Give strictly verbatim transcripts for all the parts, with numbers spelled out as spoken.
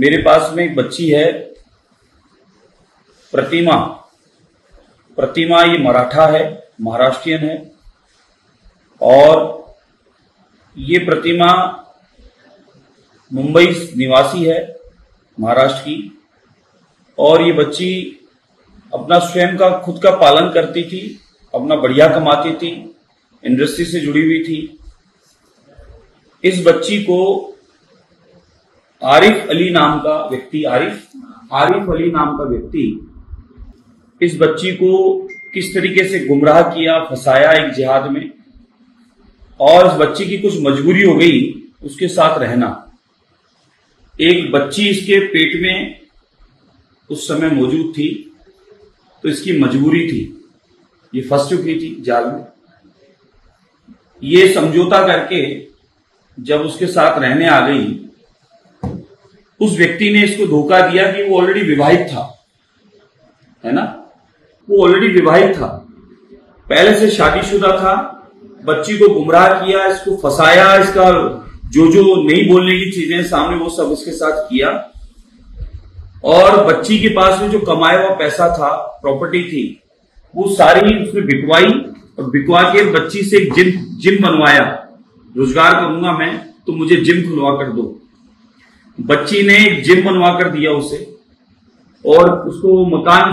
मेरे पास में एक बच्ची है प्रतिमा। प्रतिमा ये मराठा है, महाराष्ट्रियन है, और ये प्रतिमा मुंबई निवासी है महाराष्ट्र की। और ये बच्ची अपना स्वयं का खुद का पालन करती थी, अपना बढ़िया कमाती थी, इंडस्ट्री से जुड़ी हुई थी। इस बच्ची को आरिफ अली नाम का व्यक्ति आरिफ आरिफ अली नाम का व्यक्ति इस बच्ची को किस तरीके से गुमराह किया, फंसाया एक जिहाद में। और इस बच्ची की कुछ मजबूरी हो गई उसके साथ रहना। एक बच्ची इसके पेट में उस समय मौजूद थी, तो इसकी मजबूरी थी, ये फंस चुकी थी जाल में। ये समझौता करके जब उसके साथ रहने आ गई, उस व्यक्ति ने इसको धोखा दिया कि वो ऑलरेडी विवाहित था, है ना, वो ऑलरेडी विवाहित था, पहले से शादीशुदा था। बच्ची को गुमराह किया, इसको फंसाया, इसका जो जो नहीं बोलने की चीजें सामने वो सब उसके साथ किया। और बच्ची के पास में जो कमाया हुआ पैसा था, प्रॉपर्टी थी, वो सारी उसने बिकवाई। और बिकवा के बच्ची से एक जिम जिम बनवाया, रोजगार करूंगा मैं तो मुझे जिम खुलवा कर दो। बच्ची ने एक जिम बनवा कर दिया उसे, और उसको मकान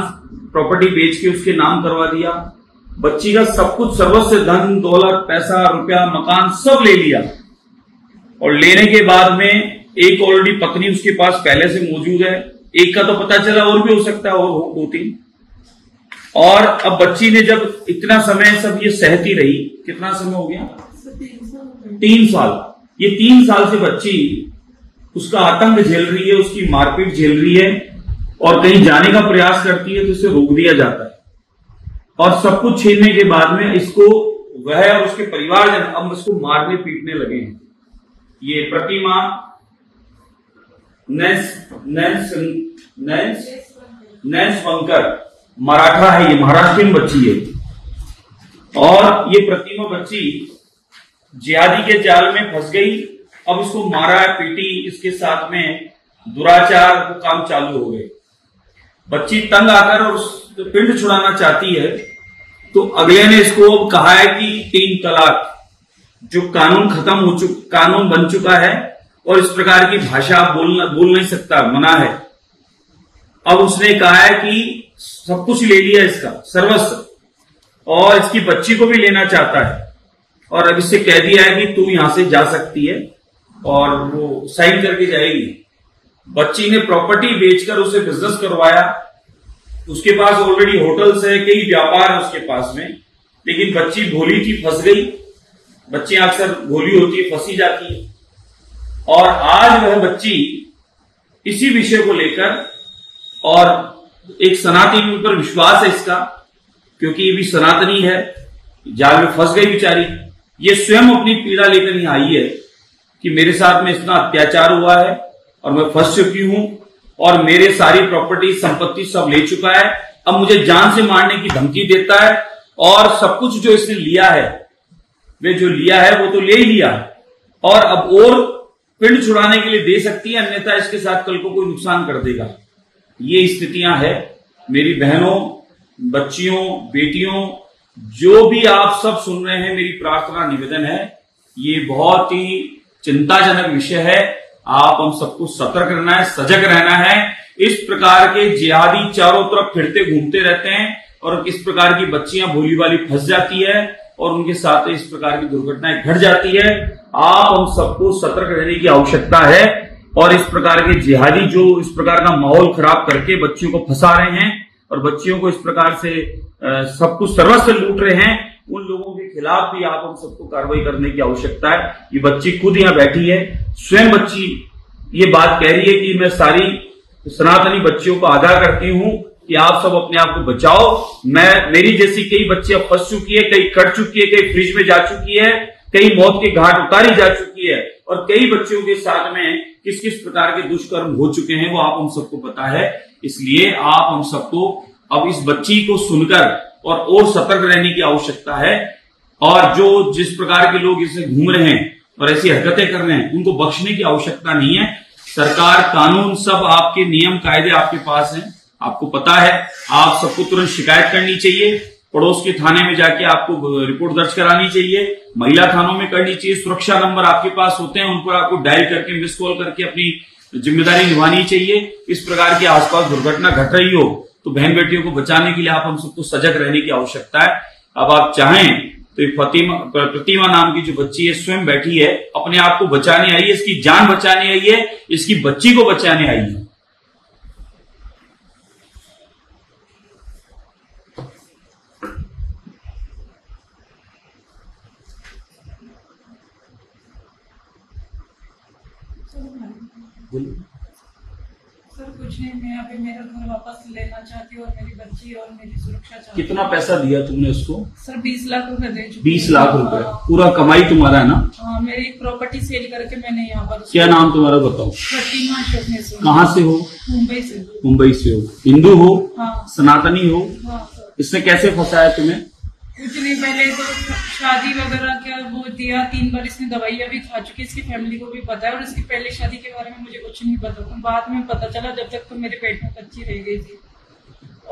प्रॉपर्टी बेच के उसके नाम करवा दिया। बच्ची का सब कुछ, सर्वस्व, धन दौलत, पैसा, रुपया, मकान सब ले लिया। और लेने के बाद में एक ऑलरेडी पत्नी उसके पास पहले से मौजूद है, एक का तो पता चला, और भी हो सकता है, और हो दो तीन। और अब बच्ची ने जब इतना समय सब ये सहती रही, कितना समय हो गया, तीन साल। ये तीन साल से बच्ची उसका आतंक झेल रही है, उसकी मारपीट झेल रही है, और कहीं जाने का प्रयास करती है तो उसे रोक दिया जाता है। और सब कुछ छीनने के बाद में इसको वह और उसके परिवारजन अब उसको मारने पीटने लगे हैं। ये प्रतिमा नेंसवंकर मराठा है, ये महाराष्ट्रीयन बच्ची है। और ये प्रतिमा बच्ची जिहादी के जाल में फंस गई। अब उसको मारा पीटी, इसके साथ में दुराचार को काम चालू हो गए। बच्ची तंग आकर और पिंड छुड़ाना चाहती है, तो अगले ने इसको अब कहा है कि तीन तलाक जो कानून खत्म हो चुका, कानून बन चुका है, और इस प्रकार की भाषा बोलना बोल नहीं सकता, मना है। अब उसने कहा है कि सब कुछ ले लिया इसका, सर्वस्व, और इसकी बच्ची को भी लेना चाहता है। और अब इससे कह दिया है कि तू यहां से जा सकती है, और वो साइन करके जाएगी। बच्ची ने प्रॉपर्टी बेचकर उसे बिजनेस करवाया। उसके पास ऑलरेडी होटल्स है, कई व्यापार है उसके पास में। लेकिन बच्ची भोली थी, फंस गई। बच्ची अक्सर भोली होती है, फंसी जाती है। और आज वह बच्ची इसी विषय को लेकर, और एक सनातनी पर विश्वास है इसका, क्योंकि ये भी सनातनी है, जाल में फंस गई बेचारी। ये स्वयं अपनी पीड़ा लेकर यहां आई है कि मेरे साथ में इतना अत्याचार हुआ है, और मैं फंस चुकी हूं, और मेरे सारी प्रॉपर्टी, संपत्ति सब ले चुका है। अब मुझे जान से मारने की धमकी देता है। और सब कुछ जो इसने लिया है, वे जो लिया है वो तो ले ही लिया, और अब और पिंड छुड़ाने के लिए दे सकती है, अन्यथा इसके साथ कल को कोई नुकसान कर देगा। ये स्थितियां है मेरी बहनों, बच्चियों, बेटियों, जो भी आप सब सुन रहे हैं। मेरी प्रार्थना, निवेदन है, ये बहुत ही चिंताजनक विषय है। आप हम सबको सतर्क रहना है, सजग रहना है। इस प्रकार के जिहादी चारों तरफ फिरते घूमते रहते हैं, और इस प्रकार की बच्चियां भोली वाली फंस जाती है, और उनके साथ इस प्रकार की दुर्घटनाएं घट जाती है। आप हम सबको सतर्क रहने की आवश्यकता है। और इस प्रकार के जिहादी जो इस प्रकार का माहौल खराब करके बच्चियों को फंसा रहे हैं, और बच्चियों को इस प्रकार से सब कुछ सर्वस्व लूट रहे हैं, उन लोगों के खिलाफ भी आप हम सबको कार्रवाई करने की आवश्यकता है। ये बच्ची खुद यहाँ बैठी है, स्वयं बच्ची ये बात कह रही है कि मैं सारी सनातनी बच्चियों को आगाह करती हूँ कि आप सब अपने आप को बचाओ। मैं, मेरी जैसी कई बच्ची अब फंस चुकी है, कई कट चुकी है, कई फ्रिज में जा चुकी है, कई मौत के घाट उतारी जा चुकी है, और कई बच्चियों के साथ में किस किस प्रकार के दुष्कर्म हो चुके हैं, वो आप हम सबको पता है। इसलिए आप हम सबको अब इस बच्ची को सुनकर और और सतर्क रहने की आवश्यकता है। और जो जिस प्रकार के लोग इसे घूम रहे हैं और ऐसी हरकतें कर रहे हैं, उनको बख्शने की आवश्यकता नहीं है। सरकार, कानून, सब आपके नियम कायदे आपके पास हैं, आपको पता है। आप सबको तुरंत शिकायत करनी चाहिए, पड़ोस के थाने में जाके आपको रिपोर्ट दर्ज करानी चाहिए, महिला थानों में करनी चाहिए। सुरक्षा नंबर आपके पास होते हैं, उन पर आपको डायल करके मिस कॉल करके अपनी जिम्मेदारी निभानी चाहिए। इस प्रकार की आसपास दुर्घटना घट रही हो तो बहन बेटियों को बचाने के लिए आप हम सबको सजग रहने की आवश्यकता है। अब आप चाहें तो ये प्रतिमा प्रतिमा नाम की जो बच्ची है, स्वयं बैठी है, अपने आप को बचाने आई है, इसकी जान बचाने आई है, इसकी बच्ची को बचाने आई है। सर कुछ नहीं, मैं अभी मेरा घर वापस लेना चाहती हूँ और मेरी बच्ची और मेरी सुरक्षा चाहती। कितना पैसा दिया तुमने उसको? सर बीस लाख रुपए दे चुकी। बीस लाख रुपए पूरा कमाई तुम्हारा है ना? हाँ, मेरी प्रॉपर्टी सेल करके मैंने यहाँ पर। क्या नाम तुम्हारा बताओ? प्रतिमा। कहाँ से हो? मुंबई से। मुंबई से हो? हिंदू हो? हाँ। सनातनी हो? हाँ। इसने कैसे फंसाया तुम्हें? कुछ नहीं, पहले तो शादी वगैरह क्या वो दिया, तीन बार इसने दवाइयां भी खा चुकी, इसकी फैमिली को भी पता है। और इसकी पहले शादी के बारे में मुझे कुछ नहीं पता था, बाद में पता चला जब तक तो मेरे पेट में बच्ची रह गई थी।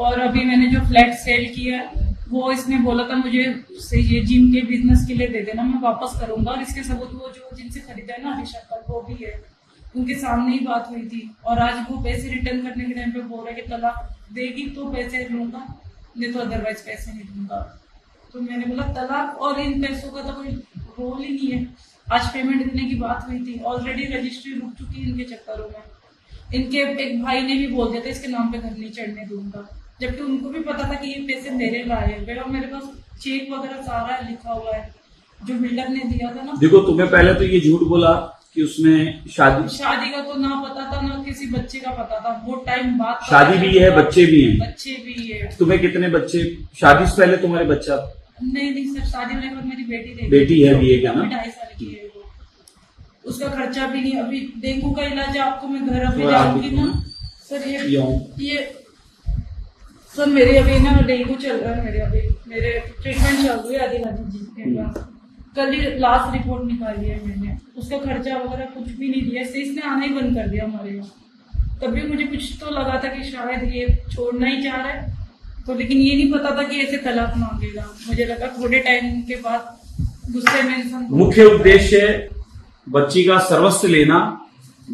और अभी मैंने जो फ्लैट सेल किया वो इसने बोला था मुझे ये जिम के बिजनेस के लिए दे देना, मैं वापस करूंगा। और इसके सबूत वो जो जिनसे खरीदा है ना अभिषेक, वो भी है, उनके सामने ही बात हुई थी। और आज वो पैसे रिटर्न करने के टाइम पे बोल रहा है कि तलाक देगी तो पैसे लूंगा, नहीं तो अदरवाइज पैसे नहीं दूंगा। तो मैंने बोला तलाक, और इन पैसों का तो कोई रोल ही नहीं है। आज पेमेंट देने की बात हुई थी, ऑलरेडी रजिस्ट्री रुक चुकी है इनके चक्करों में। इनके एक भाई ने भी बोल दिया था इसके नाम पे घर नहीं चढ़ने दूंगा, जबकि उनको भी पता था कि ये पैसे मेरे लाए हुए, और मेरे पास चेक वगैरह सारा लिखा हुआ है जो बिल्डर ने दिया था ना। देखो, तुम्हें पहले तो ये झूठ बोला कि उसने शादी शादी का तो ना पता था ना किसी बच्चे का पता था, वो टाइम बाद शादी भी है, बच्चे भी है। बच्चे भी है। तुम्हें कितने बच्चे? शादी से पहले तुम्हारे बच्चा? नहीं नहीं सर, शादी होने के बाद मेरी बेटी रही। बेटी है भी है क्या ना? ढाई साल की है वो, उसका खर्चा भी नहीं। अभी डेंगू का इलाज है, आपको मैं घर अभी लाऊंगी ना सर। ये ये सर मेरे अभी ना डेंगू चल रहा है, मेरे अभी मेरे ट्रीटमेंट चल रही है आदिलाजी जी के पास। कल ही लास्ट रिपोर्ट निकाली है मैंने, उसका खर्चा वगैरह कुछ भी नहीं दिया। इसने आना ही बंद कर दिया हमारे यहाँ, तभी मुझे कुछ तो लगा था कि शायद ये छोड़ना ही चाह रहा है, तो लेकिन ये नहीं पता था कि ऐसे तलाक मांगेगा। मुझे लगा थोड़े टाइम के बाद गुस्से में इंसान। मुख्य उद्देश्य बच्ची का सर्वस्व लेना,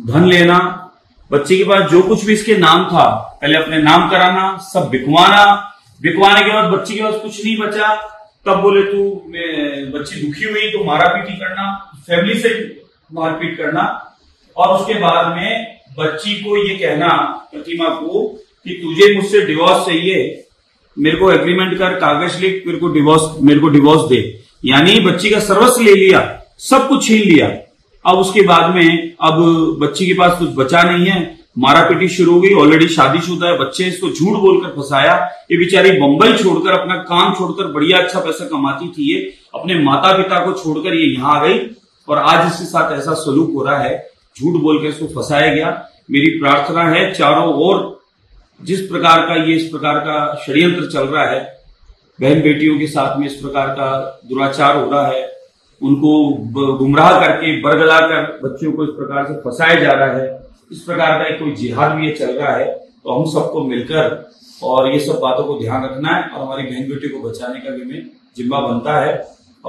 धन लेना, बच्ची के पास जो कुछ भी इसके नाम था पहले अपने नाम कराना, सब बिकवाना। बिकवाने के बाद बच्ची के पास कुछ नहीं बचा, तब बोले तू बच्ची दुखी हुई तो मारा पीटी करना, फैमिली से मारपीट करना। और उसके बाद में बच्ची को ये कहना प्रतिमा को कि तुझे मुझसे डिवोर्स चाहिए, मेरे को एग्रीमेंट कर, कागज लिख, मेरे को डिवोर्स मेरे को डिवोर्स दे। यानी बच्ची का सर्वस्व ले लिया, सब कुछ छीन लिया। अब उसके बाद में अब बच्ची के पास कुछ बचा नहीं है, मारापीटी शुरू हो गई। ऑलरेडी शादीशुदा है, बच्चे, इसको झूठ बोलकर फंसाया। ये बेचारी बंबई छोड़कर, अपना काम छोड़कर, बढ़िया अच्छा पैसा कमाती थी, ये अपने माता पिता को छोड़कर ये यहाँ आ गई और आज इसके साथ ऐसा सलूक हो रहा है। झूठ बोलकर इसको फंसाया गया। मेरी प्रार्थना है चारों ओर जिस प्रकार का ये इस प्रकार का षड्यंत्र चल रहा है, बहन बेटियों के साथ में इस प्रकार का दुराचार हो रहा है, उनको गुमराह करके बरगला कर बच्चों को इस प्रकार से फंसाया जा रहा है, इस प्रकार का कोई जिहाद भी ये चल रहा है। तो हम सबको मिलकर और ये सब बातों को ध्यान रखना है और हमारी बहन बेटियों को बचाने का भी हमें जिम्मा बनता है।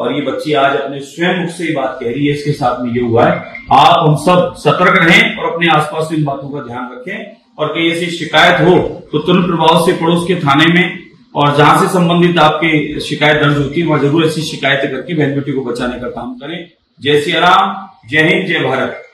और ये बच्ची आज अपने स्वयं मुख से ये बात कह रही है, इसके साथ में ये हुआ है। आप हम सब सतर्क रहें और अपने आसपास से इन बातों का ध्यान रखें। और कहीं ऐसी शिकायत हो तो तुरंत प्रभाव से पड़ोस के थाने में और जहां से संबंधित आपके शिकायत दर्ज होती है वहां जरूर ऐसी शिकायतें करके बहन बेटी को बचाने का काम करें। जय सिया राम, जय हिंद, जय भारत।